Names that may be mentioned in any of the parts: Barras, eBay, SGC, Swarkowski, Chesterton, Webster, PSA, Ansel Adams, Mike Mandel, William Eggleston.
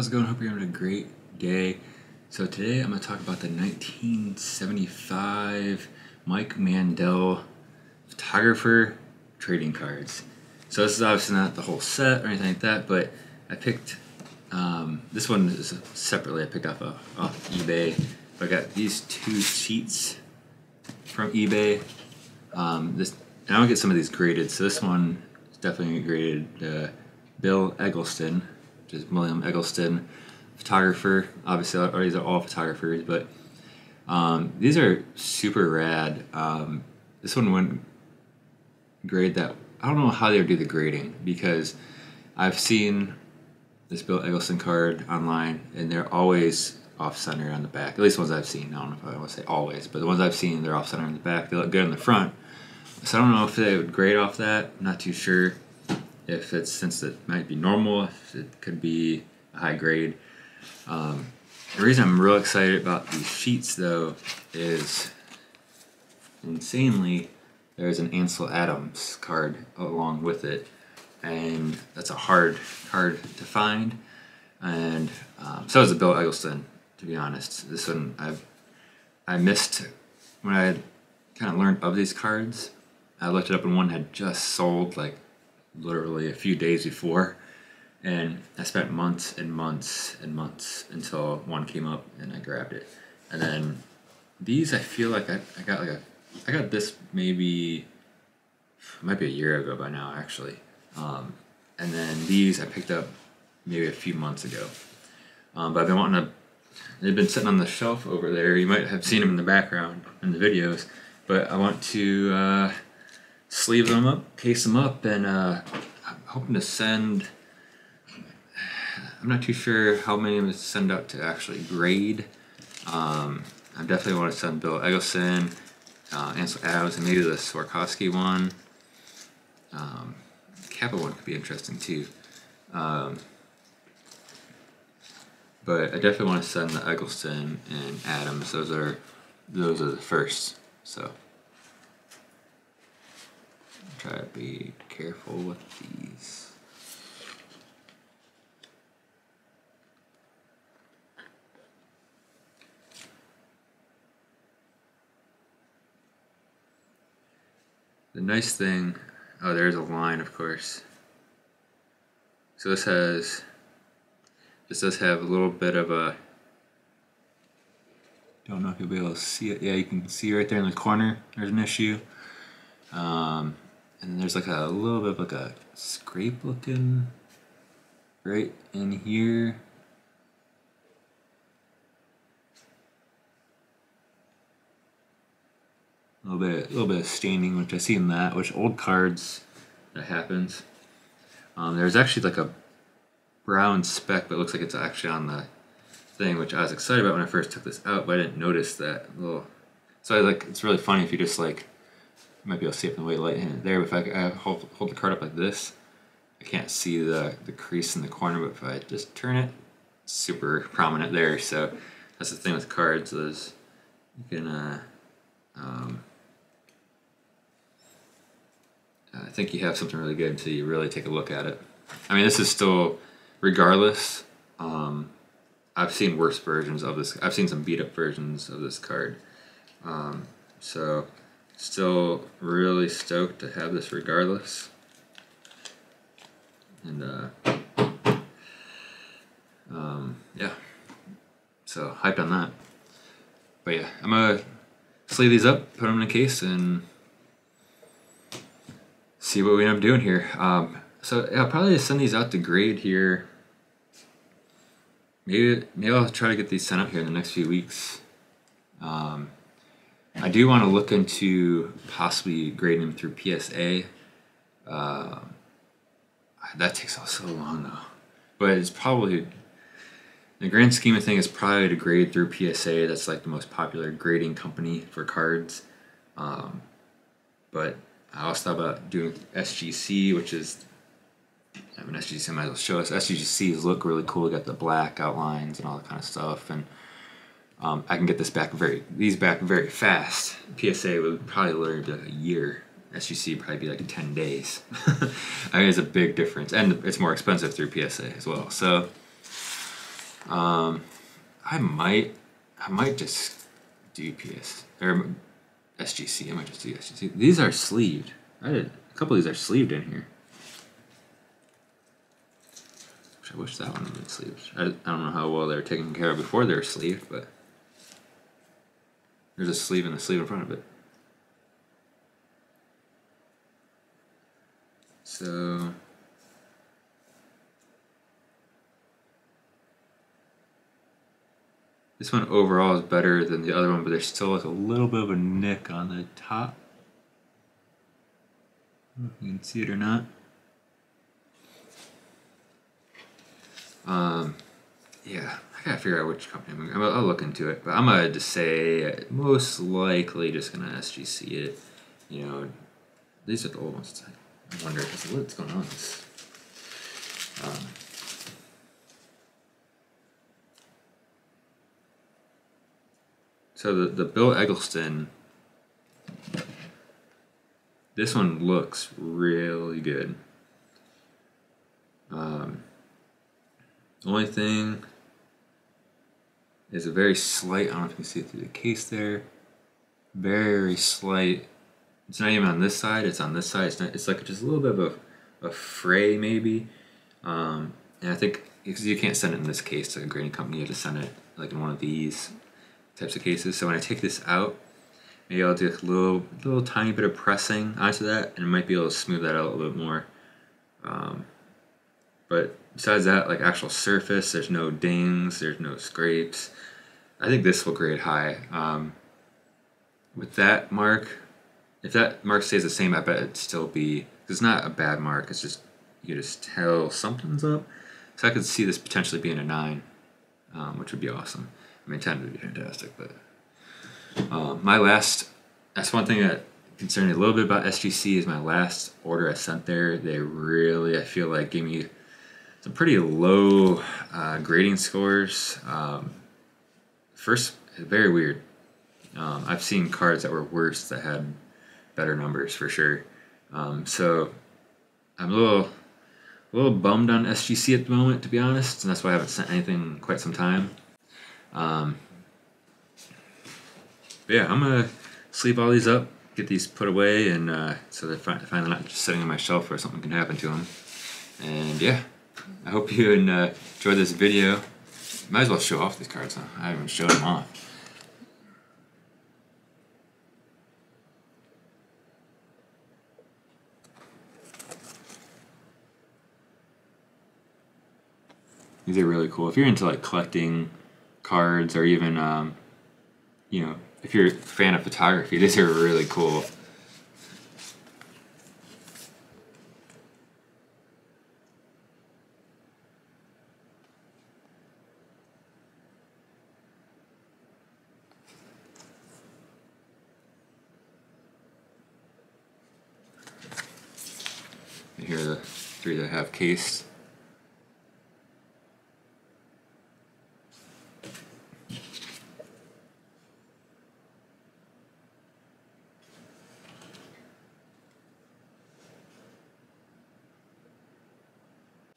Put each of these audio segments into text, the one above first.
how's it going? Hope you're having a great day. So today I'm going to talk about the 1975 Mike Mandel photographer trading cards. So this is obviously not the whole set or anything like that, but I picked this one is separately. I picked up off eBay. But I got these two sheets from eBay. And I don't get some of these graded, so this one is definitely graded. Bill Eggleston, which is William Eggleston, photographer. Obviously, these are all photographers, but these are super rad. This one wouldn't grade that. I don't know how they would do the grading, because I've seen this Bill Eggleston card online, and they're always off-center on the back. At least the ones I've seen. I don't know if I want to say always, but the ones I've seen, they're off-center on the back. They look good on the front. So I don't know if they would grade off that. I'm not too sure. If it's, since it might be normal, if it could be a high grade. The reason I'm real excited about these sheets, though, is insanely there's an Ansel Adams card along with it, and that's a hard card to find. And so is the Bill Eggleston, to be honest. This one I missed when I kind of learned of these cards. I looked it up, and one had just sold like literally a few days before, and I spent months and months and months until one came up and I grabbed it. And then these, I feel like I got this maybe, it might be a year ago by now actually, and then these I picked up maybe a few months ago, but I've been wanting to, they've been sitting on the shelf over there. You might have seen them in the background in the videos, but I want to sleeve them up, case them up, and I'm hoping to send, I'm not too sure how many I'm going to send out to actually grade. I definitely want to send Bill Eggleston, Ansel Adams, and maybe the Swarkowski one. Kappa one could be interesting too. But I definitely want to send the Eggleston and Adams. Those are the first, so. Try to be careful with these. The nice thing, oh, there's a line, of course. So this does have a little bit of a, don't know if you'll be able to see it. Yeah, you can see right there in the corner, there's an issue. And there's like a little bit of like a scrape looking right in here. A little bit of staining, which I see in that, which old cards, that happens. There's actually like a brown speck, but it looks like it's actually on the thing, which I was excited about when I first took this out, but I didn't notice that little. So I like, it's really funny if you just like, might be able to see it from the way light hit there, but if I hold the card up like this, I can't see the crease in the corner, but if I just turn it, it's super prominent there. So that's the thing with cards, is you can, I think you have something really good until you really take a look at it. I mean, this is still, regardless, I've seen worse versions of this. I've seen some beat up versions of this card. So still really stoked to have this regardless. And yeah, so hyped on that. But yeah, I'm gonna sleeve these up, put them in a case, and see what we end up doing here. So yeah, I'll probably just send these out to grade here. Maybe I'll try to get these sent out here in the next few weeks. I do want to look into possibly grading them through PSA. That takes all so long though. But it's probably, in the grand scheme of things, it's probably to grade through PSA. That's like the most popular grading company for cards. But I also thought about doing SGC, which is, I mean, SGC might as well show us. SGCs look really cool. Got the black outlines and all that kind of stuff. And I can get these back very fast. PSA would probably literally be like a year. SGC would probably be like 10 days. I mean, it's a big difference. And it's more expensive through PSA as well. So I might just do SGC. I might just do SGC. These are sleeved. A couple of these are sleeved in here. I wish that one had been sleeved. I don't know how well they were taken care of before they were sleeved, but there's a sleeve and a sleeve in front of it. So this one overall is better than the other one, but there's still like a little bit of a nick on the top. I don't know if you can see it or not. Yeah, I gotta figure out which company I'm gonna, I'll look into it, but I'm gonna just say most likely just gonna SGC it. You know, these are the old ones. I wonder what's going on with this. So the Bill Eggleston, this one looks really good. Only thing is a very slight, I don't know if you can see it through the case there, very slight, it's not even on this side, it's on this side, it's like just a little bit of a fray maybe, and I think, because you can't send it in this case to a grading company, you have to send it like in one of these types of cases, so when I take this out, maybe I'll do a little tiny bit of pressing onto that, and it might be able to smooth that out a little bit more, but besides that, like actual surface, there's no dings, there's no scrapes. I think this will grade high. With that mark, if that mark stays the same, I bet it'd still be, because it's not a bad mark, it's just, you just tell something's up. So I could see this potentially being a 9, which would be awesome. I mean, 10 would be fantastic, but. That's one thing that concerned me a little bit about SGC is my last order I sent there. They really, I feel like, gave me some pretty low grading scores. First, very weird. I've seen cards that were worse that had better numbers for sure. So I'm a little bummed on SGC at the moment, to be honest, and that's why I haven't sent anything in quite some time. But yeah, I'm gonna sleep all these up, get these put away, and so they're finally not just sitting on my shelf where something can happen to them. And yeah. I hope you enjoyed this video. Might as well show off these cards, huh? I haven't showed them off. These are really cool. If you're into like collecting cards, or even, you know, if you're a fan of photography, these are really cool. Here are the three that I have cased.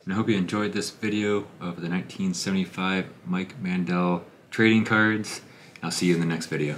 And I hope you enjoyed this video of the 1975 Mike Mandel trading cards. I'll see you in the next video.